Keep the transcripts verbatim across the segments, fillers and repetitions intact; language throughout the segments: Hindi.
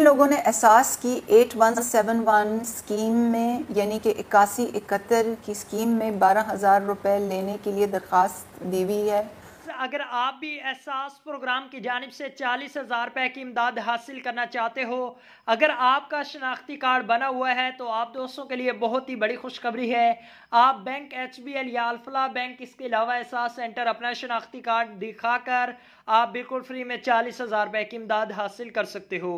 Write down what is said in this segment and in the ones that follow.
लोगों ने एहसास की eight one seven one scheme में यानी कि इक्यासी इकहत्तर की स्कीम में बारह हज़ार रुपये लेने के लिए दरख्वास्त दी हुई है। अगर आप भी एहसास प्रोग्राम की जानिब से चालीस हज़ार रुपये की इमदाद हासिल करना चाहते हो, अगर आपका शनाख्ती कार्ड बना हुआ है तो आप दोस्तों के लिए बहुत ही बड़ी खुशखबरी है। आप बैंक एच बी एल या अल्फला बैंक, इसके अलावा एहसास सेंटर अपना शनाख्ती कार्ड दिखाकर आप बिल्कुल फ्री में चालीस हज़ार रुपये की इमदाद हासिल कर सकते हो।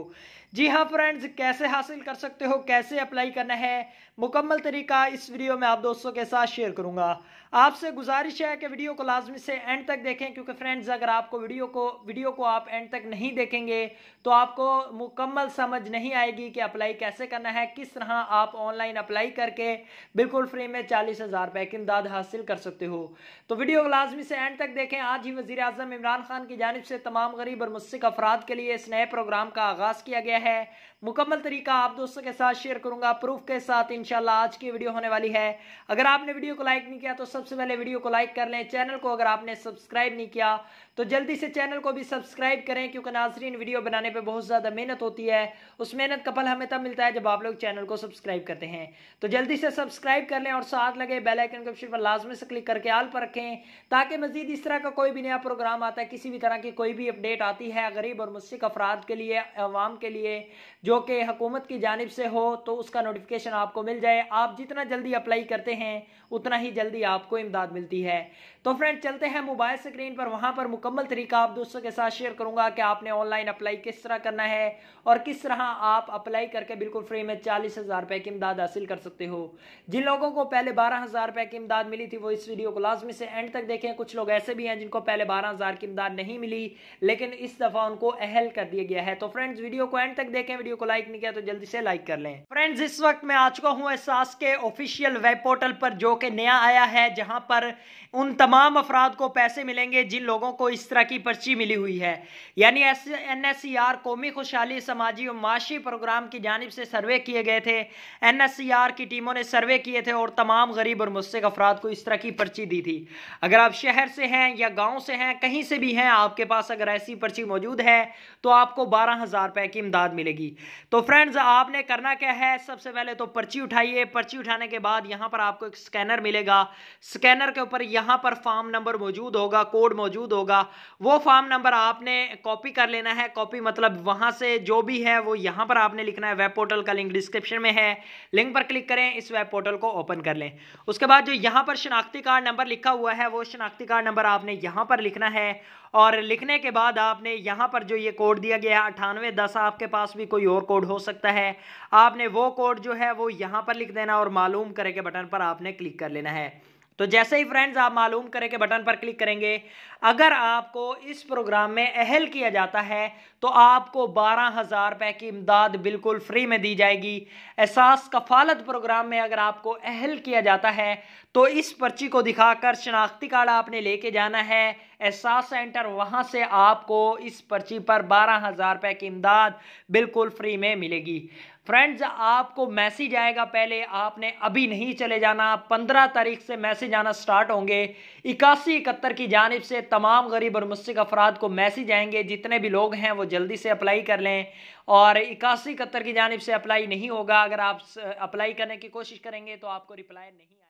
जी हाँ फ्रेंड्स, कैसे हासिल कर सकते हो, कैसे अप्लाई करना है, मुकम्मल तरीका इस वीडियो में आप दोस्तों के साथ शेयर करूँगा। आपसे गुजारिश है कि वीडियो को लाजमी से एंड तक देखें, क्योंकि फ्रेंड्स अगर आपको वीडियो को वीडियो को आप एंड तक नहीं देखेंगे तो आपको मुकम्मल समझ नहीं आएगी कि अप्लाई कैसे करना है, किस तरह आप ऑनलाइन अप्लाई करके बिल्कुल फ्री में चालीस हज़ार रुपये की इमदाद हासिल कर सकते हो। तो वीडियो को लाजमी से एंड तक देखें। आज ही वज़ीर आज़म इमरान खान की जानिब से तमाम गरीब और मुस्सिक अफराद के लिए इस नए प्रोग्राम का आगाज़ किया गया है। मुकम्मल तरीका आप दोस्तों के साथ शेयर करूंगा प्रूफ के साथ, इंशाल्लाह आज की वीडियो होने वाली है। अगर आपने वीडियो को लाइक नहीं किया तो सबसे पहले वीडियो को लाइक कर लें। चैनल को अगर आपने सब्सक्राइब नहीं किया तो जल्दी से चैनल को भी सब्सक्राइब करें, क्योंकि नाजरीन वीडियो बनाने पे बहुत ज़्यादा मेहनत होती है। उस मेहनत का फल हमें तब मिलता है जब आप लोग चैनल को सब्सक्राइब करते हैं। तो जल्दी से सब्सक्राइब कर लें और साथ लगे बेल आइकन के ऑप्शन पर लाजमी से क्लिक करके आल पर रखें, ताकि मजीद इस तरह का कोई भी नया प्रोग्राम आता है, किसी भी तरह की कोई भी अपडेट आती है गरीब और मुस्सिक अफराद के लिए, आवाम के लिए, जो कि हुकूमत की जानिब से हो, तो उसका नोटिफिकेशन आपको मिल जाए। आप जितना जल्दी अप्लाई करते हैं उतना ही जल्दी आपको इमदाद मिलती है। तो फ्रेंड चलते हैं मोबाइल स्क्रीन पर, वहां पर मुकम्मल तरीका आप दोस्तों के साथ शेयर करूंगा कि आपने ऑनलाइन अप्लाई किस तरह करना है और किस तरह आप अप्लाई करके बिल्कुल फ्री में चालीस हज़ार रुपये की इमदाद हासिल कर सकते हो। जिन लोगों को पहले बारह हज़ार रुपये की इमदाद मिली थी वो इस वीडियो को लाजमी से एंड तक देखें। कुछ लोग ऐसे भी हैं जिनको पहले बारह हज़ार की इमदाद नहीं मिली, लेकिन इस दफ़ा उनको अहल कर दिया गया है। तो फ्रेंड्स वीडियो को एंड तक देखें, वीडियो को लाइक नहीं किया तो जल्दी से लाइक कर लें। फ्रेंड्स इस वक्त मैं आ चुका हूं एहसास के ऑफिशियल वेब पोर्टल पर, जो कि नया आया है, जहां पर उन तमाम अफराद को पैसे मिलेंगे जिन लोगों को इस तरह की पर्ची मिली हुई है। यानी एन एस सी आर कौमी खुशहाली समाजी और माशी प्रोग्राम की जानिब से सर्वे किए गए थे। एन एस सी आर की टीमों ने सर्वे किए थे और तमाम गरीब और मुस्सिक अफराद को इस तरह की पर्ची दी थी। अगर आप शहर से हैं या गाँव से हैं, कहीं से भी हैं, आपके पास अगर ऐसी पर्ची मौजूद है तो आपको बारह हज़ार रुपये की इमदाद मिलेगी। तो फ्रेंड्स आपने करना क्या है, सबसे पहले तो पर्ची उठाइए। पर्ची उठाने के बाद यहां पर आपको एक स्कैनर मिलेगा। स्कैनर के ऊपर यहां पर फॉर्म नंबर मौजूद होगा, कोड मौजूद होगा, वो फॉर्म नंबर आपने कॉपी कर लेना है। कॉपी मतलब वहां से जो भी है वो यहां पर आपने लिखना है। वेब पोर्टल का लिंक डिस्क्रिप्शन में है, लिंक पर क्लिक करें, इस वेब पोर्टल को ओपन कर लें। उसके बाद जो यहाँ पर शनाख्ती कार्ड नंबर लिखा हुआ है वो शनाख्ती कार्ड नंबर आपने यहाँ पर लिखना है, और लिखने के बाद आपने यहाँ पर जो ये कोड दिया गया है अट्ठानवे दस, आपके पास भी कोई और कोड हो सकता है, आपने वो कोड जो है वो यहाँ पर लिख देना और मालूम करें के बटन पर आपने क्लिक कर लेना है। तो जैसे ही फ्रेंड्स आप मालूम करें के बटन पर क्लिक करेंगे, अगर आपको इस प्रोग्राम में अहल किया जाता है तो आपको बारह हज़ार रुपये की इमदाद बिल्कुल फ्री में दी जाएगी। एहसास कफालत प्रोग्राम में अगर आपको अहल किया जाता है तो इस पर्ची को दिखाकर शनाख्ती कार्ड आपने लेके जाना है एहसास सेंटर, वहाँ से आपको इस पर्ची पर बारह हज़ार रुपये की इमदाद बिल्कुल फ्री में मिलेगी। फ्रेंड्स आपको मैसेज आएगा, पहले आपने अभी नहीं चले जाना, पंद्रह तारीख से मैसेज आना स्टार्ट होंगे। इक्यासी इकहत्तर की जानिब से तमाम गरीब और मुस्सिक अफराद को मैसेज आएंगे। जितने भी लोग हैं वो जल्दी से अप्लाई कर लें, और इक्यासी इकहत्तर की जानिब से अप्लाई नहीं होगा। अगर आप अप्लाई करने की कोशिश करेंगे तो आपको रिप्लाई नहीं